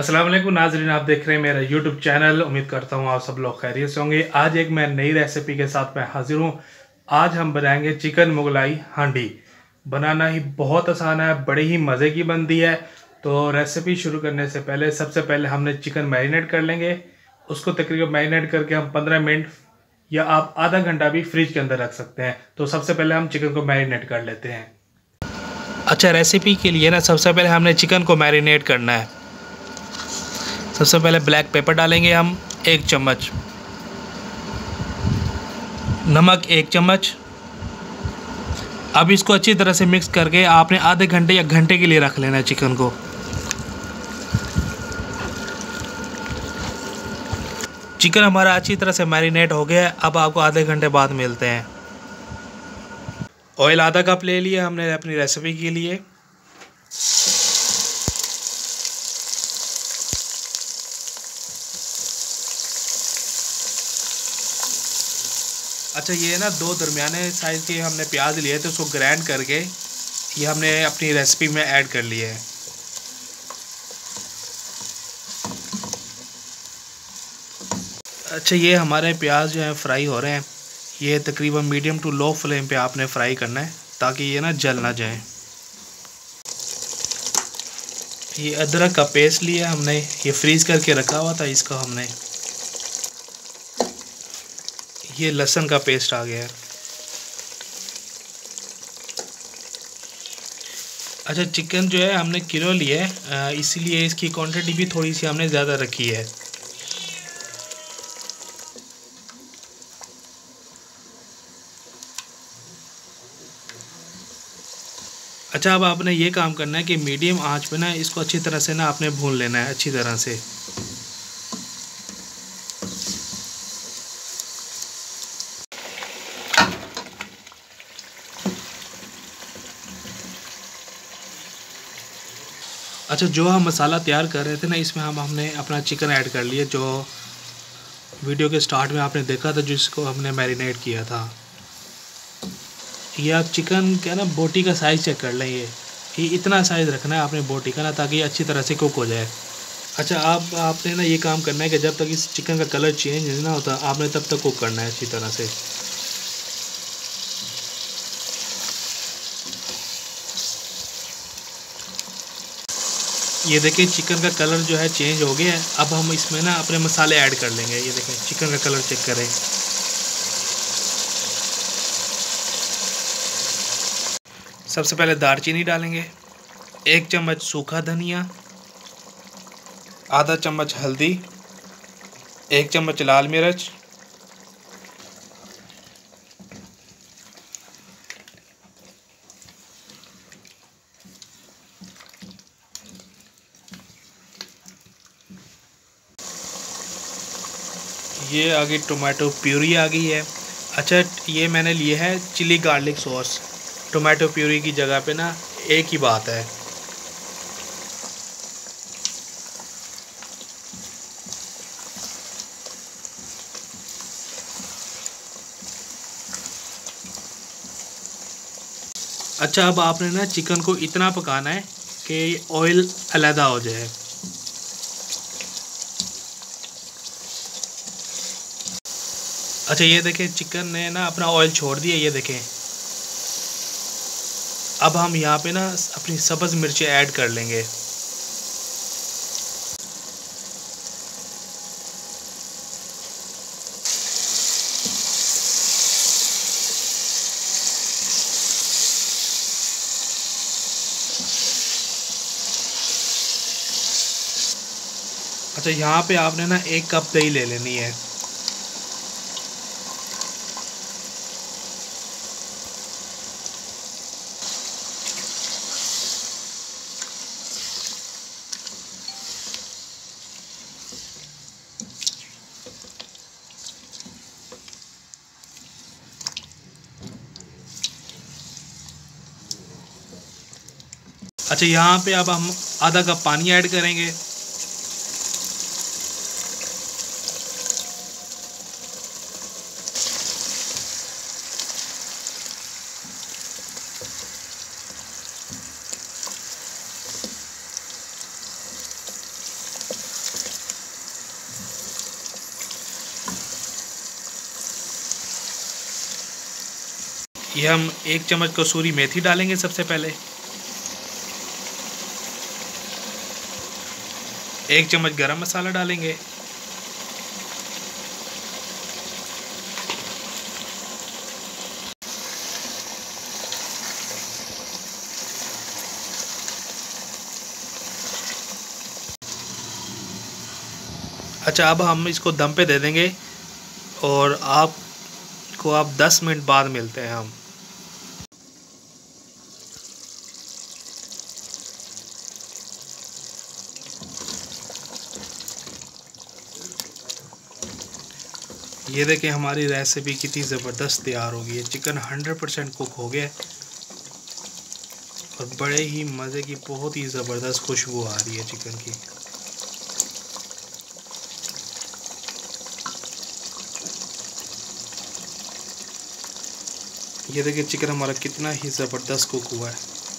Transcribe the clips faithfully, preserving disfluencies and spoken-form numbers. अस्सलाम वालेकुम नाजरीन, आप देख रहे हैं मेरा यूट्यूब चैनल। उम्मीद करता हूँ आप सब लोग खैरियत से होंगे। आज एक मैं नई रेसिपी के साथ मैं हाजिर हूँ। आज हम बनाएंगे चिकन मुगलाई हांडी। बनाना ही बहुत आसान है, बड़े ही मज़े की बनती है। तो रेसिपी शुरू करने से पहले सबसे पहले हमने चिकन मैरिनेट कर लेंगे। उसको तकरीबन मैरिनेट करके हम पंद्रह मिनट या आप आधा घंटा भी फ्रिज के अंदर रख सकते हैं। तो सबसे पहले हम चिकन को मैरिनेट कर लेते हैं। अच्छा, रेसिपी के लिए ना सबसे पहले हमने चिकन को मैरिनेट करना है। सबसे पहले ब्लैक पेपर डालेंगे हम एक चम्मच, नमक एक चम्मच। अब इसको अच्छी तरह से मिक्स करके आपने आधे घंटे या घंटे के लिए रख लेना है चिकन को। चिकन हमारा अच्छी तरह से मैरिनेट हो गया है। अब आपको आधे घंटे बाद मिलते हैं। ऑयल आधा कप ले लिया हमने अपनी रेसिपी के लिए। अच्छा, ये ना दो दरमियाने साइज़ के हमने प्याज लिए थे, उसको ग्राइंड करके ये हमने अपनी रेसिपी में ऐड कर लिए है। अच्छा, ये हमारे प्याज जो हैं फ्राई हो रहे हैं। ये तकरीबन मीडियम टू लो फ्लेम पे आपने फ्राई करना है ताकि ये ना जल ना जाए। ये अदरक का पेस्ट लिया हमने, ये फ्रीज करके रखा हुआ था इसको हमने। ये लहसुन का पेस्ट आ गया है। अच्छा, चिकन जो है हमने किलो लिया है, इसीलिए इसकी क्वांटिटी भी थोड़ी सी हमने ज़्यादा रखी है। अच्छा, अब आपने ये काम करना है कि मीडियम आंच पे ना इसको अच्छी तरह से ना आपने भून लेना है अच्छी तरह से। अच्छा, जो हम मसाला तैयार कर रहे थे ना, इसमें हम हमने अपना चिकन ऐड कर लिया जो वीडियो के स्टार्ट में आपने देखा था, जिसको हमने मैरिनेट किया था। ये आप चिकन का ना बोटी का साइज़ चेक कर लें, ये ये इतना साइज़ रखना है आपने बोटी का ना, ताकि अच्छी तरह से कुक हो जाए। अच्छा, आप आपने ना ये काम करना है कि जब तक इस चिकन का कलर चेंज ना होता आपने तब तक कुक करना है अच्छी तरह से। ये देखिए चिकन का कलर जो है चेंज हो गया है। अब हम इसमें ना अपने मसाले ऐड कर लेंगे। ये देखें, चिकन का कलर चेक करें। सबसे पहले दालचीनी डालेंगे, एक चम्मच सूखा धनिया, आधा चम्मच हल्दी, एक चम्मच लाल मिर्च, ये आ गई टोमेटो प्यूरी आ गई है। अच्छा, ये मैंने लिए है chilli garlic sauce, tomato puree की जगह पे ना एक ही बात है। अच्छा, अब आपने ना चिकन को इतना पकाना है कि ऑयल अलहदा हो जाए। अच्छा, ये देखें चिकन ने ना अपना ऑयल छोड़ दिया। ये देखें, अब हम यहाँ पे ना अपनी सब्ज़ मिर्चें ऐड कर लेंगे। अच्छा, यहाँ पे आपने ना एक कप दही ले लेनी है। अच्छा, यहाँ पे अब हम आधा कप पानी ऐड करेंगे। ये हम एक चम्मच कसूरी मेथी डालेंगे सबसे पहले, एक चम्मच गरम मसाला डालेंगे, अच्छा अब हम इसको दम पे दे देंगे और आप को आप दस मिनट बाद मिलते हैं हम। ये देखें हमारी रेसिपी कितनी ज़बरदस्त तैयार हो गई है। चिकन हंड्रेड परसेंट कुक हो गया और बड़े ही मज़े की बहुत ही ज़बरदस्त खुशबू आ रही है चिकन की। ये देखिए चिकन हमारा कितना ही ज़बरदस्त कुक हुआ है,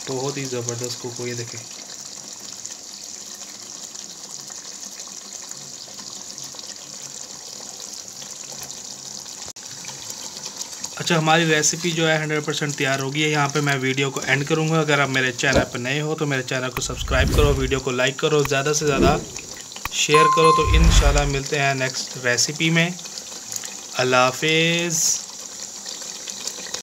बहुत ही ज़बरदस्त कुक हुआ। ये देखें अच्छा हमारी रेसिपी जो है हंड्रेड परसेंट तैयार हो गई है। यहाँ पे मैं वीडियो को एंड करूँगा। अगर आप मेरे चैनल पर नए हो तो मेरे चैनल को सब्सक्राइब करो, वीडियो को लाइक करो, ज़्यादा से ज़्यादा शेयर करो। तो इंशाल्लाह मिलते हैं नेक्स्ट रेसिपी में। अल्लाह हाफिज़।